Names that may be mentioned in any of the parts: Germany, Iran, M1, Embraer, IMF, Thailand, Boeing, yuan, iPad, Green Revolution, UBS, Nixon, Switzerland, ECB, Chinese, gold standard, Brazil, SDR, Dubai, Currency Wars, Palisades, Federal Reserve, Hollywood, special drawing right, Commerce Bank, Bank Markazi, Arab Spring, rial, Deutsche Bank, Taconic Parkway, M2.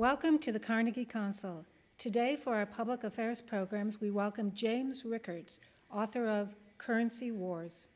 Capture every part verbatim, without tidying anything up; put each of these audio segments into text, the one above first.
Welcome to the Carnegie Council. Today for our public affairs programs, we welcome James Rickards, author of Currency Wars.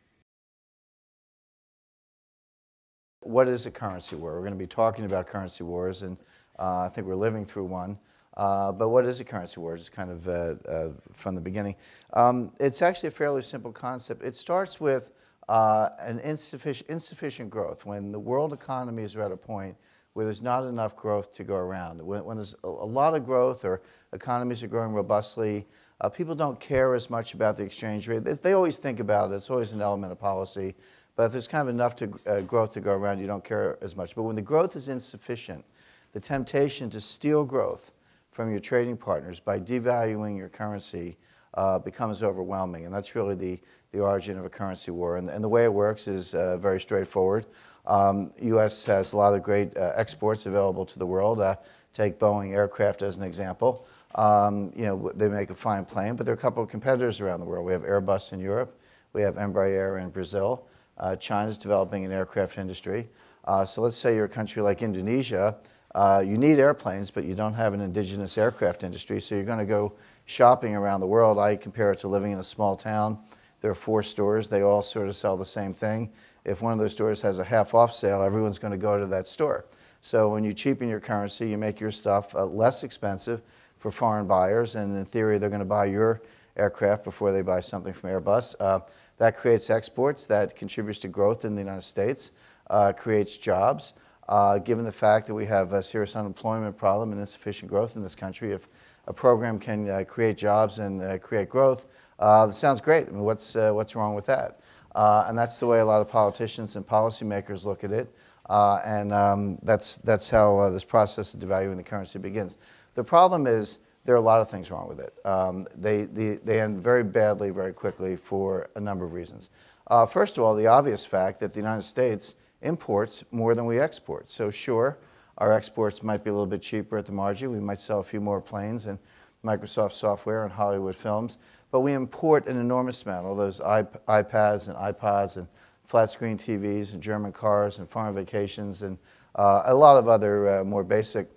What is a currency war? We're going to be talking about currency wars, and uh, I think we're living through one. Uh, but what is a currency war? Just kind of uh, uh, from the beginning. Um, it's actually a fairly simple concept. It starts with uh, an insufficient, insufficient growth. When the world economy is at a point where there's not enough growth to go around. When, when there's a, a lot of growth or economies are growing robustly, uh, people don't care as much about the exchange rate. They, they always think about it. It's always an element of policy. But if there's kind of enough to, uh, growth to go around, you don't care as much. But when the growth is insufficient, the temptation to steal growth from your trading partners by devaluing your currency uh, becomes overwhelming. And that's really the, the origin of a currency war. And, and the way it works is uh, very straightforward. Um, U S has a lot of great uh, exports available to the world. Uh, take Boeing aircraft as an example. Um, you know, they make a fine plane, but there are a couple of competitors around the world. We have Airbus in Europe. We have Embraer in Brazil. Uh, China's developing an aircraft industry. Uh, so let's say you're a country like Indonesia. Uh, you need airplanes, but you don't have an indigenous aircraft industry, so you're going to go shopping around the world. I compare it to living in a small town. There are four stores. They all sort of sell the same thing. If one of those stores has a half-off sale, everyone's going to go to that store. So when you cheapen your currency, you make your stuff uh, less expensive for foreign buyers, and in theory, they're going to buy your aircraft before they buy something from Airbus. Uh, that creates exports. That contributes to growth in the United States, uh, creates jobs. Uh, given the fact that we have a serious unemployment problem and insufficient growth in this country, if a program can uh, create jobs and uh, create growth, uh, that sounds great. I mean, what's, uh, what's wrong with that? Uh, and that's the way a lot of politicians and policymakers look at it. Uh, and um, that's, that's how uh, this process of devaluing the currency begins. The problem is there are a lot of things wrong with it. Um, they, they, they end very badly, very quickly for a number of reasons. Uh, first of all, the obvious fact that the United States imports more than we export. So sure, our exports might be a little bit cheaper at the margin. We might sell a few more planes and Microsoft software and Hollywood films. But we import an enormous amount, all those iPads and iPods and flat screen T Vs and German cars and foreign vacations and uh, a lot of other uh, more basic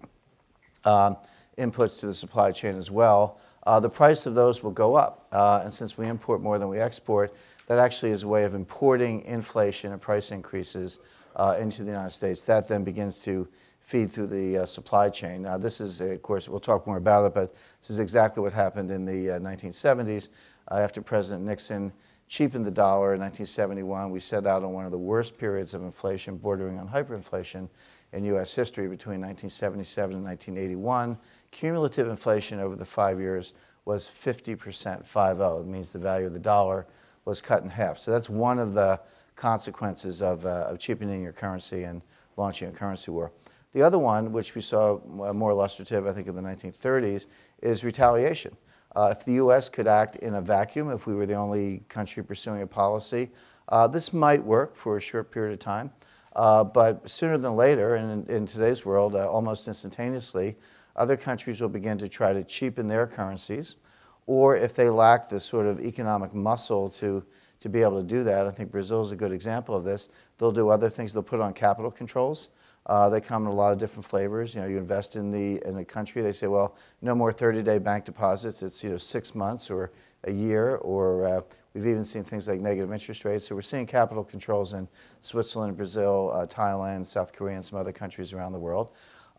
um, inputs to the supply chain as well. Uh, the price of those will go up. Uh, and since we import more than we export, that actually is a way of importing inflation and price increases uh, into the United States. That then begins to feed through the uh, supply chain. Now, this is, of course, we'll talk more about it, but this is exactly what happened in the uh, nineteen seventies. Uh, after President Nixon cheapened the dollar in nineteen seventy-one, we set out on one of the worst periods of inflation bordering on hyperinflation in U S history between nineteen seventy-seven and nineteen eighty-one. Cumulative inflation over the five years was fifty percent, five oh. It means the value of the dollar was cut in half. So that's one of the consequences of, uh, of cheapening your currency and launching a currency war. The other one, which we saw more illustrative, I think, in the nineteen thirties, is retaliation. Uh, if the U S could act in a vacuum, if we were the only country pursuing a policy, uh, this might work for a short period of time. Uh, but sooner than later, and in, in today's world, uh, almost instantaneously, other countries will begin to try to cheapen their currencies. Or if they lack the sort of economic muscle to, to be able to do that, I think Brazil is a good example of this. They'll do other things. They'll put on capital controls. Uh, they come in a lot of different flavors. You know, you invest in the in a country, they say, well, no more thirty-day bank deposits. It's, you know, six months or a year, or uh, we've even seen things like negative interest rates. So we're seeing capital controls in Switzerland, Brazil, uh, Thailand, South Korea, and some other countries around the world.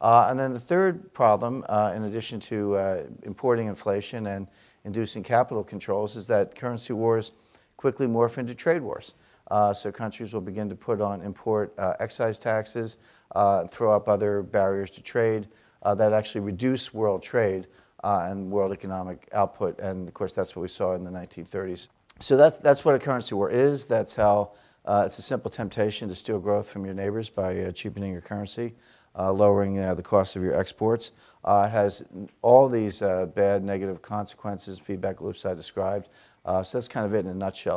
Uh, and then the third problem, uh, in addition to uh, importing inflation and inducing capital controls, is that currency wars quickly morph into trade wars. Uh, so countries will begin to put on import uh, excise taxes, uh, throw up other barriers to trade uh, that actually reduce world trade uh, and world economic output. And of course, that's what we saw in the nineteen thirties. So that, that's what a currency war is. That's how uh, it's a simple temptation to steal growth from your neighbors by uh, cheapening your currency, uh, lowering uh, the cost of your exports. Uh, it has all these uh, bad negative consequences, feedback loops I described. Uh, so that's kind of it in a nutshell.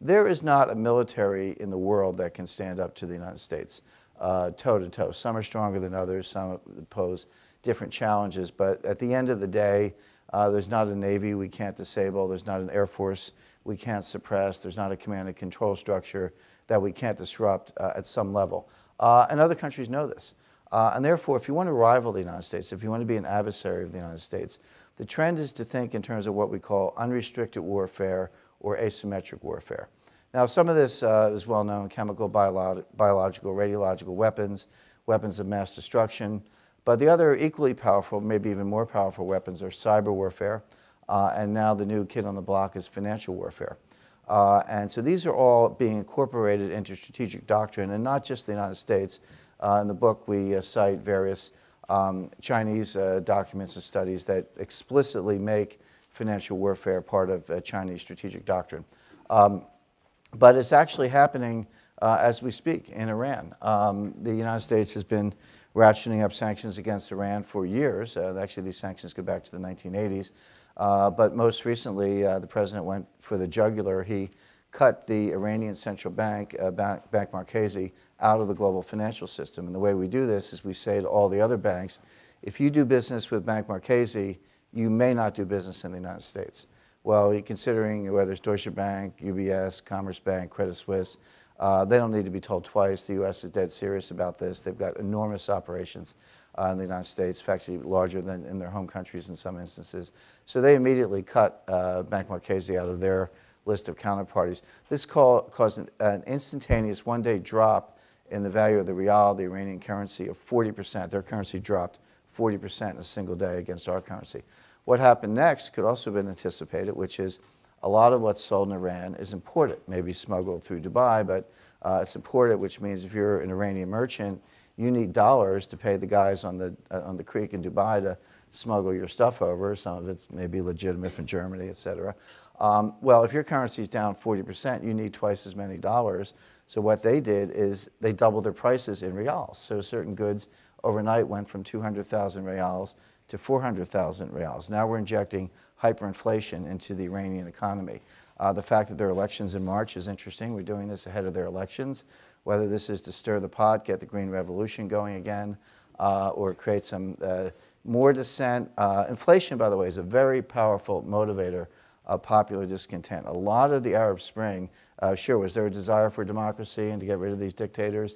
There is not a military in the world that can stand up to the United States uh, toe to toe. Some are stronger than others. Some pose different challenges. But at the end of the day, uh, there's not a Navy we can't disable. There's not an Air Force we can't suppress. There's not a command and control structure that we can't disrupt uh, at some level. Uh, and other countries know this. Uh, and therefore, if you want to rival the United States, if you want to be an adversary of the United States, the trend is to think in terms of what we call unrestricted warfare or asymmetric warfare. Now, some of this uh, is well-known: chemical, biolo biological, radiological weapons, weapons of mass destruction. But the other equally powerful, maybe even more powerful weapons are cyber warfare. Uh, and now the new kid on the block is financial warfare. Uh, and so these are all being incorporated into strategic doctrine, and not just the United States. Uh, in the book, we uh, cite various um, Chinese uh, documents and studies that explicitly make financial warfare part of uh, Chinese strategic doctrine. Um, but it's actually happening uh, as we speak in Iran. Um, the United States has been ratcheting up sanctions against Iran for years. Uh, actually, these sanctions go back to the nineteen eighties. Uh, but most recently, uh, the president went for the jugular. He cut the Iranian central bank, uh, Bank Markazi, out of the global financial system. And the way we do this is we say to all the other banks, if you do business with Bank Markazi, you may not do business in the United States. Well, considering whether it's Deutsche Bank, U B S, Commerce Bank, Credit Suisse, uh, they don't need to be told twice. The U S is dead serious about this. They've got enormous operations Uh, in the United States, actually larger than in their home countries in some instances. So they immediately cut uh, Bank Markazi out of their list of counterparties. This call caused an, an instantaneous one-day drop in the value of the rial, the Iranian currency, of forty percent. Their currency dropped forty percent in a single day against our currency. What happened next could also have been anticipated, which is a lot of what's sold in Iran is imported, maybe smuggled through Dubai, but uh, it's imported, which means if you're an Iranian merchant, you need dollars to pay the guys on the, uh, on the creek in Dubai to smuggle your stuff over. Some of it's maybe legitimate from Germany, et cetera. Um, well, if your currency's down forty percent, you need twice as many dollars. So what they did is they doubled their prices in rials. So certain goods overnight went from two hundred thousand rials to four hundred thousand rials. Now we're injecting hyperinflation into the Iranian economy. Uh, the fact that there are elections in March is interesting. We're doing this ahead of their elections. Whether this is to stir the pot, get the Green Revolution going again, uh, or create some uh, more dissent. Uh, inflation, by the way, is a very powerful motivator of popular discontent. A lot of the Arab Spring, uh, sure, was there a desire for democracy and to get rid of these dictators?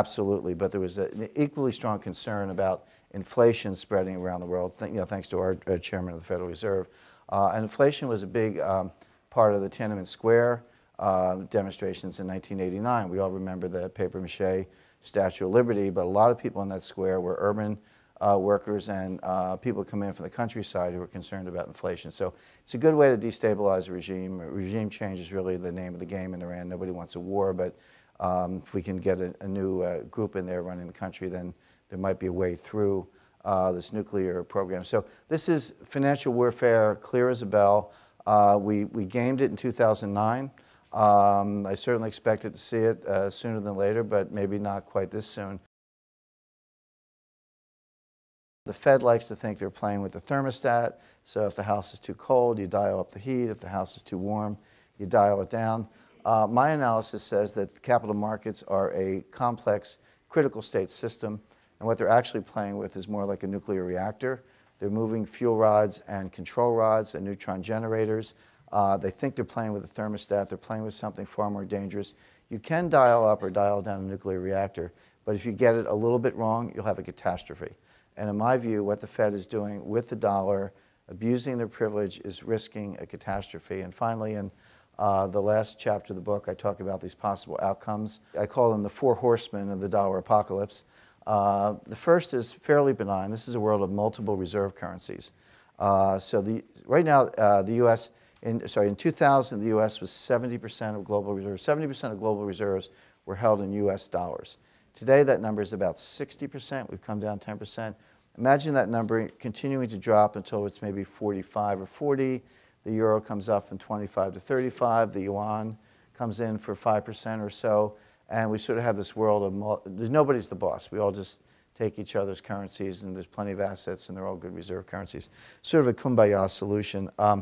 Absolutely, but there was a, an equally strong concern about inflation spreading around the world, th you know, thanks to our uh, chairman of the Federal Reserve. Uh, and inflation was a big um, part of the Tiananmen Square Uh, demonstrations in nineteen eighty-nine. We all remember the papier-mâché Statue of Liberty, but a lot of people in that square were urban uh, workers and uh, people come in from the countryside who were concerned about inflation. So it's a good way to destabilize a regime. Regime change is really the name of the game in Iran. Nobody wants a war, but um, if we can get a, a new uh, group in there running the country, then there might be a way through uh, this nuclear program. So this is financial warfare, clear as a bell. Uh, we, we gamed it in two thousand nine. Um, I certainly expected to see it uh, sooner than later, but maybe not quite this soon. The Fed likes to think they're playing with the thermostat, so if the house is too cold, you dial up the heat. If the house is too warm, you dial it down. Uh, my analysis says that the capital markets are a complex, critical state system, and what they're actually playing with is more like a nuclear reactor. They're moving fuel rods and control rods and neutron generators. Uh, they think they're playing with a thermostat. They're playing with something far more dangerous. You can dial up or dial down a nuclear reactor, but if you get it a little bit wrong, you'll have a catastrophe. And in my view, what the Fed is doing with the dollar, abusing their privilege, is risking a catastrophe. And finally, in uh, the last chapter of the book, I talk about these possible outcomes. I call them the four horsemen of the dollar apocalypse. Uh, the first is fairly benign. This is a world of multiple reserve currencies. Uh, so the, right now, uh, the U S In, sorry, in two thousand, the U S was seventy percent of global reserves. seventy percent of global reserves were held in U S dollars. Today, that number is about sixty percent. We've come down ten percent. Imagine that number continuing to drop until it's maybe forty-five or forty. The euro comes up from twenty-five to thirty-five. The yuan comes in for five percent or so. And we sort of have this world of, there's nobody's the boss. We all just take each other's currencies, and there's plenty of assets, and they're all good reserve currencies. Sort of a kumbaya solution. Um,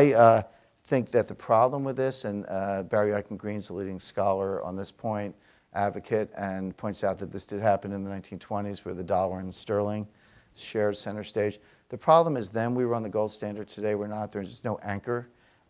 I uh, think that the problem with this, and uh, Barry Eichengreen's a leading scholar on this point, advocate, and points out that this did happen in the nineteen twenties where the dollar and sterling shared center stage. The problem is then we were on the gold standard, today we're not. There's no anchor.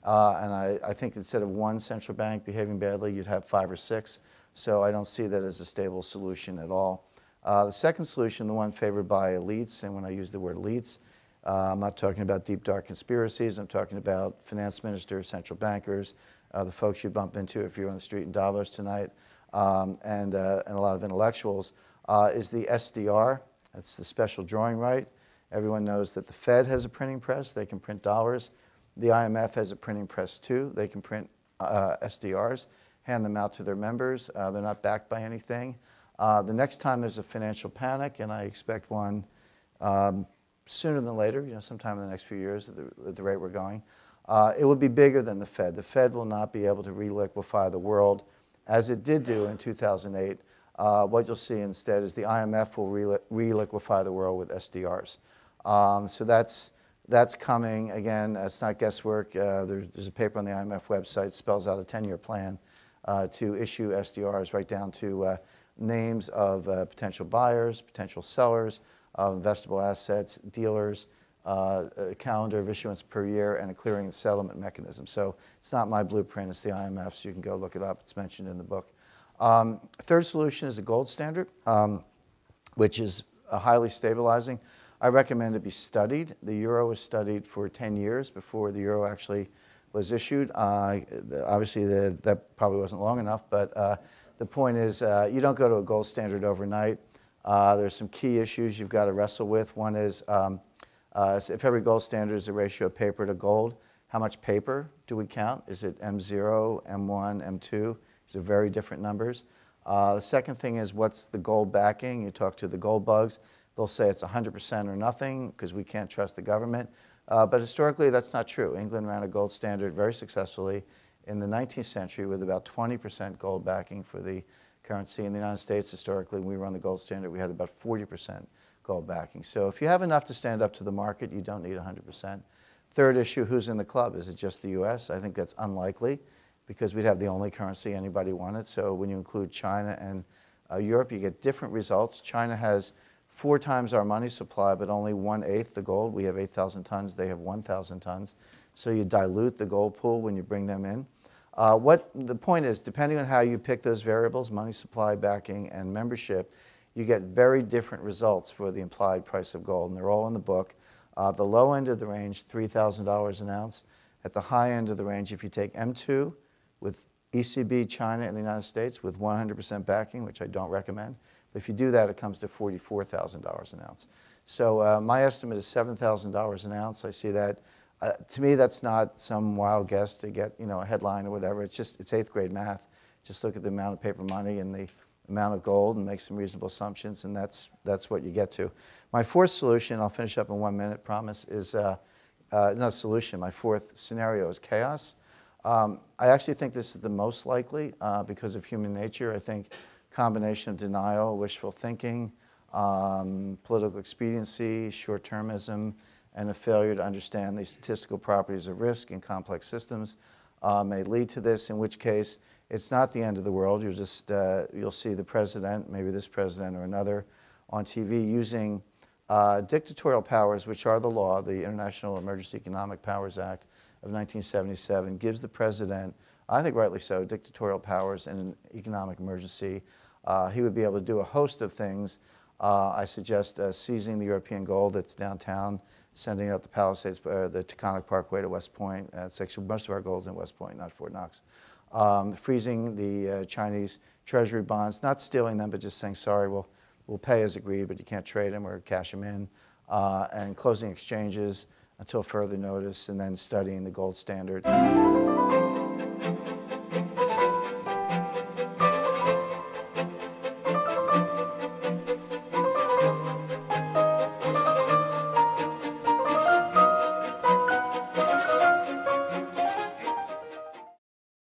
Uh, and I, I think instead of one central bank behaving badly, you'd have five or six. So I don't see that as a stable solution at all. Uh, the second solution, the one favored by elites, and when I use the word elites, uh, I'm not talking about deep, dark conspiracies. I'm talking about finance ministers, central bankers, uh, the folks you bump into if you're on the street in Davos tonight, um, and, uh, and a lot of intellectuals, uh, is the S D R. That's the special drawing right. Everyone knows that the Fed has a printing press. They can print dollars. The I M F has a printing press, too. They can print uh, S D Rs, hand them out to their members. Uh, they're not backed by anything. Uh, the next time there's a financial panic, and I expect one um, sooner than later, you know, sometime in the next few years at the, at the rate we're going, uh, it will be bigger than the Fed. The Fed will not be able to reliquify the world as it did do in two thousand eight. Uh, what you'll see instead is the I M F will reliquify the world with S D Rs. Um, so that's, that's coming. Again, that's not guesswork. Uh, there, there's a paper on the I M F website that spells out a ten-year plan uh, to issue S D Rs right down to uh, names of uh, potential buyers, potential sellers, uh, investable assets, dealers, uh, a calendar of issuance per year, and a clearing and settlement mechanism. So it's not my blueprint. It's the I M F, so you can go look it up. It's mentioned in the book. Um, third solution is a gold standard, um, which is uh, highly stabilizing. I recommend it be studied. The euro was studied for ten years before the euro actually was issued. Uh, obviously, the, that probably wasn't long enough, but uh, the point is uh, you don't go to a gold standard overnight. Uh, there's some key issues you've got to wrestle with. One is um, uh, if every gold standard is a ratio of paper to gold, how much paper do we count? Is it M zero, M one, M two? These are very different numbers. Uh, the second thing is what's the gold backing? You talk to the gold bugs. They'll say it's one hundred percent or nothing because we can't trust the government. Uh, but historically, that's not true. England ran a gold standard very successfully in the nineteenth century with about twenty percent gold backing for the currency. In the United States, historically, when we run the gold standard, we had about forty percent gold backing. So if you have enough to stand up to the market, you don't need one hundred percent. Third issue, who's in the club? Is it just the U S? I think that's unlikely because we'd have the only currency anybody wanted. So when you include China and uh, Europe, you get different results. China has four times our money supply, but only one-eighth the gold. We have eight thousand tons. They have one thousand tons. So you dilute the gold pool when you bring them in. Uh, what the point is, depending on how you pick those variables, money supply, backing, and membership, you get very different results for the implied price of gold, and they're all in the book. Uh, the low end of the range, three thousand dollars an ounce. At the high end of the range, if you take M two with E C B, China, and the United States with one hundred percent backing, which I don't recommend, if you do that, it comes to forty-four thousand dollars an ounce. So uh, my estimate is seven thousand dollars an ounce. I see that. Uh, to me, that's not some wild guess to get, you know, a headline or whatever. It's just, it's eighth grade math. Just look at the amount of paper money and the amount of gold and make some reasonable assumptions, and that's, that's what you get to. My fourth solution, I'll finish up in one minute, promise, is uh, uh, not a solution. My fourth scenario is chaos. Um, I actually think this is the most likely uh, because of human nature. I think combination of denial, wishful thinking, um, political expediency, short-termism, and a failure to understand the statistical properties of risk in complex systems uh, may lead to this, in which case it's not the end of the world. You'll just, uh, you'll see the president, maybe this president or another, on T V using uh, dictatorial powers, which are the law. The International Emergency Economic Powers Act of nineteen seventy-seven gives the president, I think rightly so, dictatorial powers in an economic emergency. Uh, he would be able to do a host of things. Uh, I suggest uh, seizing the European gold that's downtown, sending out the Palisades, uh, the Taconic Parkway to West Point. Uh, that's actually most of our gold's in West Point, not Fort Knox. Um, freezing the uh, Chinese treasury bonds, not stealing them, but just saying, sorry, we'll, we'll pay as agreed, but you can't trade them or cash them in. Uh, and closing exchanges until further notice, and then studying the gold standard.